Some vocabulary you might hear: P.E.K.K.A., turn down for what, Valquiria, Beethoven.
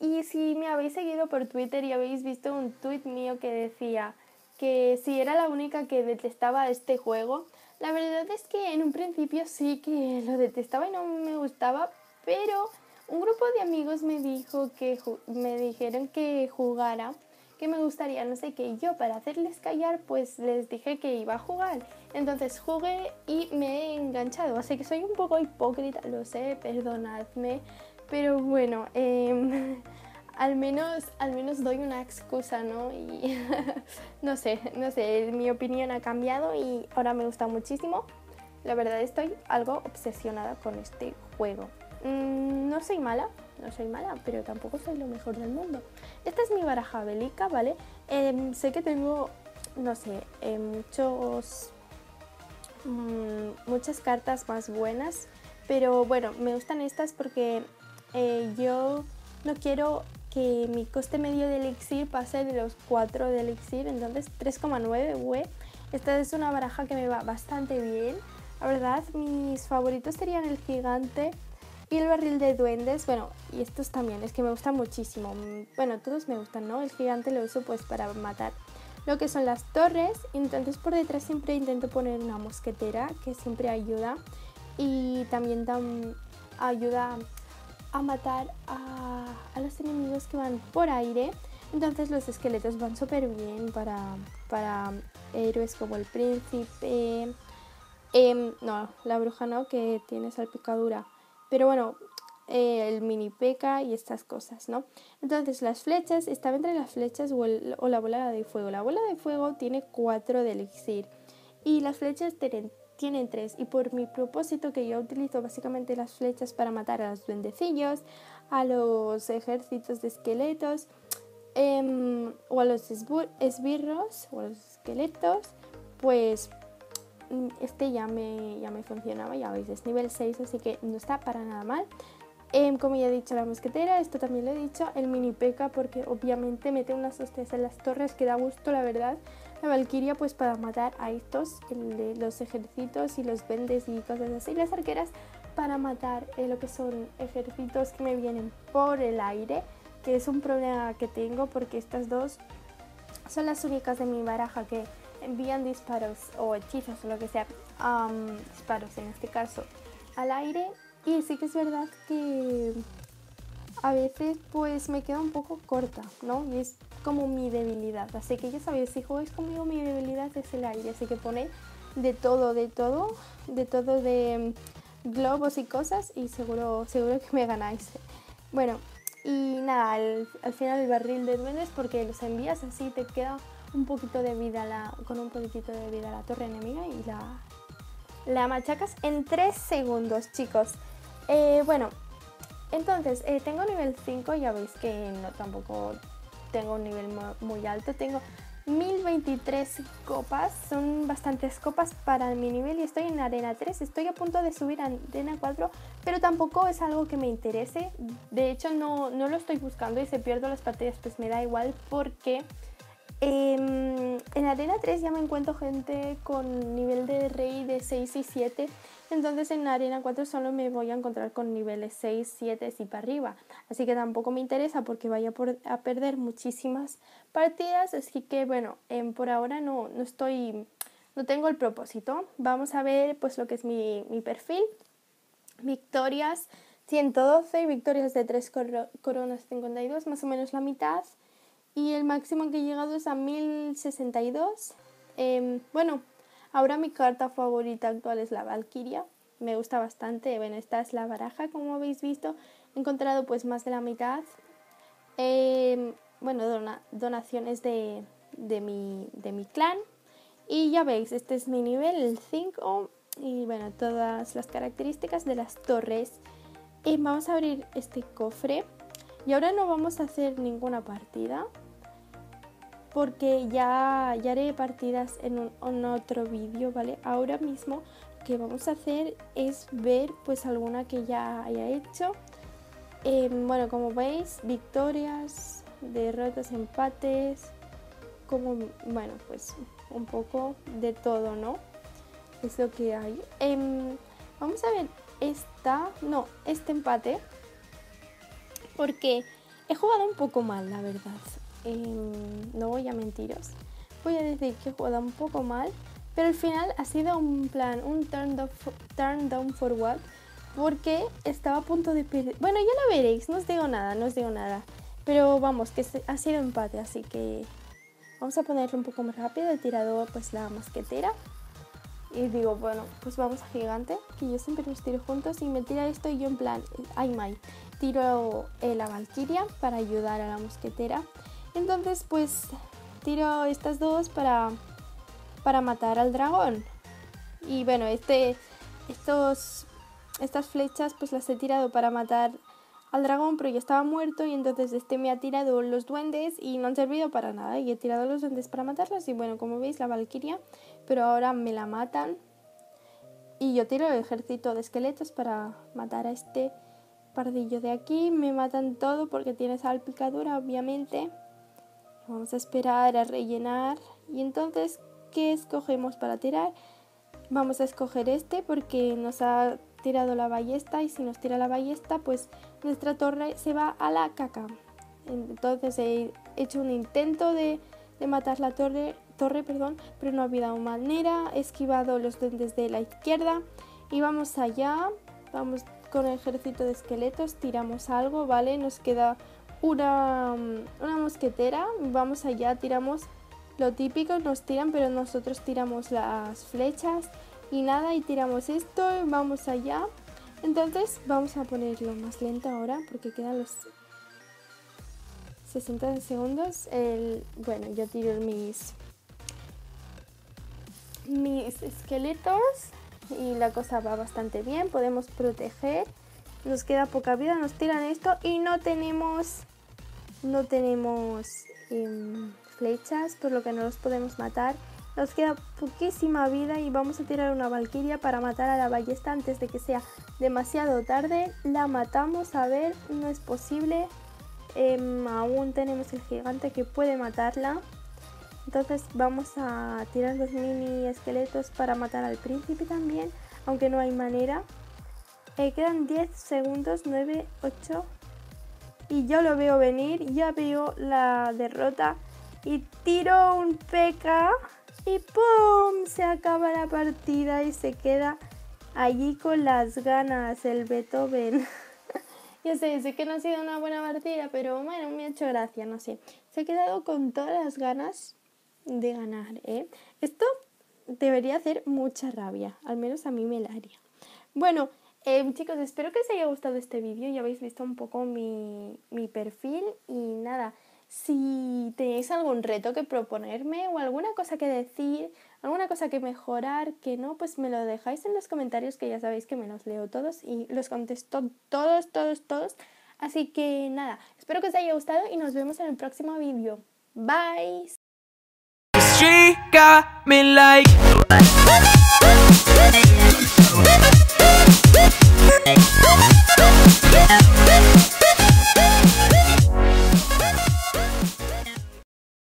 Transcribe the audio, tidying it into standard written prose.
Y si me habéis seguido por Twitter y habéis visto un tweet mío que decía que si era la única que detestaba este juego, la verdad es que en un principio sí que lo detestaba y no me gustaba, pero un grupo de amigos me dijeron que jugara, que me gustaría, no sé qué. Yo, para hacerles callar, pues les dije que iba a jugar. Entonces jugué y me he enganchado, así que soy un poco hipócrita, lo sé, perdonadme. Pero bueno, al menos doy una excusa, ¿no? Y no sé, mi opinión ha cambiado y ahora me gusta muchísimo. La verdad estoy algo obsesionada con este juego. No soy mala, pero tampoco soy lo mejor del mundo. Esta es mi baraja bélica, ¿vale? Sé que tengo, no sé, muchas cartas más buenas, pero bueno, me gustan estas porque yo no quiero que mi coste medio de elixir pase de los 4 de elixir, entonces 3,9, güey. Esta es una baraja que me va bastante bien. La verdad, mis favoritos serían el gigante y el barril de duendes, bueno, y estos también, es que me gustan muchísimo. Bueno, todos me gustan, ¿no? El gigante lo uso pues para matar lo que son las torres, entonces por detrás siempre intento poner una mosquetera, que siempre ayuda, y también ayuda a matar a los enemigos que van por aire. Entonces los esqueletos van súper bien para héroes como el príncipe, no, la bruja no, que tiene salpicadura. Pero bueno, el mini P.E.K.K.A. y estas cosas, ¿no? Entonces las flechas, estaba entre las flechas o la bola de fuego. La bola de fuego tiene 4 de elixir y las flechas tienen 3. Y por mi propósito, que yo utilizo básicamente las flechas para matar a los duendecillos, a los ejércitos de esqueletos, o a los esbirros, o a los esqueletos, pues este ya me funcionaba, ya veis, es nivel 6, así que no está para nada mal. Como ya he dicho, la mosquetera, esto también lo he dicho, el mini P.E.K.K.A. porque obviamente mete unas hostias en las torres que da gusto, la verdad. La Valquiria pues para matar a estos, los ejércitos y los vendes y cosas así. Las arqueras para matar lo que son ejércitos que me vienen por el aire, que es un problema que tengo porque estas dos son las únicas de mi baraja que envían disparos o hechizos o lo que sea, disparos en este caso, al aire. Y sí que es verdad que a veces pues me queda un poco corta, ¿no? Y es como mi debilidad, así que ya sabéis, si jugáis conmigo mi debilidad es el aire, así que ponéis de todo de globos y cosas y seguro que me ganáis. Bueno, y nada, al final el barril de duendes porque los envías así, te queda un poquitito de vida la torre enemiga y la machacas en 3 segundos, chicos. Bueno, entonces tengo nivel 5, ya veis que no tampoco tengo un nivel muy alto, tengo 1023 copas, son bastantes copas para mi nivel y estoy en arena 3, estoy a punto de subir a arena 4, pero tampoco es algo que me interese, de hecho no lo estoy buscando y si pierdo las partidas pues me da igual porque en arena 3 ya me encuentro gente con nivel de rey de 6 y 7, entonces en arena 4 solo me voy a encontrar con niveles 6, 7 y para arriba, así que tampoco me interesa porque vaya a perder muchísimas partidas, así que bueno, por ahora no tengo el propósito. Vamos a ver pues lo que es mi perfil. Victorias 112, victorias de 3 coronas 52, más o menos la mitad. Y el máximo que he llegado es a 1062. Bueno, ahora mi carta favorita actual es la Valquiria. Me gusta bastante. Bueno, esta es la baraja, como habéis visto. He encontrado pues más de la mitad. Bueno, donaciones de mi clan. Y ya veis, este es mi nivel, el 5. Y bueno, todas las características de las torres. Vamos a abrir este cofre. Y ahora no vamos a hacer ninguna partida, porque ya haré partidas en otro vídeo, ¿vale? Ahora mismo lo que vamos a hacer es ver pues alguna que ya haya hecho. Bueno, como veis, victorias, derrotas, empates, bueno, pues un poco de todo, ¿no? Es lo que hay. Vamos a ver este empate, porque He jugado un poco mal, la verdad. No voy a mentiros. Voy a decir que he jugado un poco mal, pero al final ha sido un plan, un turn down for what, porque estaba a punto de perder. Bueno, ya lo veréis, no os digo nada, no os digo nada. Pero vamos, que ha sido empate, así que vamos a ponerlo un poco más rápido. El tirador, pues la mosquetera. Y digo, bueno, pues vamos a gigante, que yo siempre los tiro juntos. Y me tira esto y yo en plan, ay my, tiro la Valquiria para ayudar a la mosquetera. Entonces pues tiro estas dos para matar al dragón. Y bueno, estas flechas pues las he tirado para matar al dragón, pero ya estaba muerto, y entonces este me ha tirado los duendes y no han servido para nada, y he tirado los duendes para matarlos. Y bueno, como veis, la Valquiria, pero ahora me la matan y yo tiro el ejército de esqueletos para matar a este pardillo de aquí. Me matan todo porque tiene salpicadura, obviamente. Vamos a esperar a rellenar. Y entonces, ¿qué escogemos para tirar? Vamos a escoger este porque nos ha tirado la ballesta, y si nos tira la ballesta pues nuestra torre se va a la caca. Entonces he hecho un intento de matar la torre, perdón, pero no ha habido manera. He esquivado los duendes de la izquierda y vamos allá. Vamos con el ejército de esqueletos, tiramos algo, vale, nos queda una mosquetera. Vamos allá, tiramos lo típico, nos tiran, pero nosotros tiramos las flechas y nada, y tiramos esto y vamos allá. Entonces vamos a ponerlo más lento ahora porque quedan los 60 segundos. Bueno, yo tiro mis esqueletos y la cosa va bastante bien, podemos proteger. Nos queda poca vida, nos tiran esto y no tenemos flechas, por lo que no los podemos matar. Nos queda poquísima vida y vamos a tirar una Valquiria para matar a la ballesta antes de que sea demasiado tarde. La matamos, a ver, no es posible. Aún tenemos el gigante que puede matarla. Entonces vamos a tirar los mini esqueletos para matar al príncipe también, aunque no hay manera. Quedan 10 segundos, 9, 8. Y yo lo veo venir, ya veo la derrota. Y tiro un P.E.K.K.A. y ¡pum! Se acaba la partida y se queda allí con las ganas el Beethoven. Ya sé que no ha sido una buena partida, pero bueno, me ha hecho gracia, no sé. Se ha quedado con todas las ganas de ganar, ¿eh? Esto debería hacer mucha rabia, al menos a mí me la haría. Bueno, chicos, espero que os haya gustado este vídeo. Ya habéis visto un poco mi perfil y nada. Si tenéis algún reto que proponerme o alguna cosa que decir, alguna cosa que mejorar, que no, pues me lo dejáis en los comentarios, que ya sabéis que me los leo todos y los contesto todos. Así que nada, espero que os haya gustado y nos vemos en el próximo vídeo. Bye.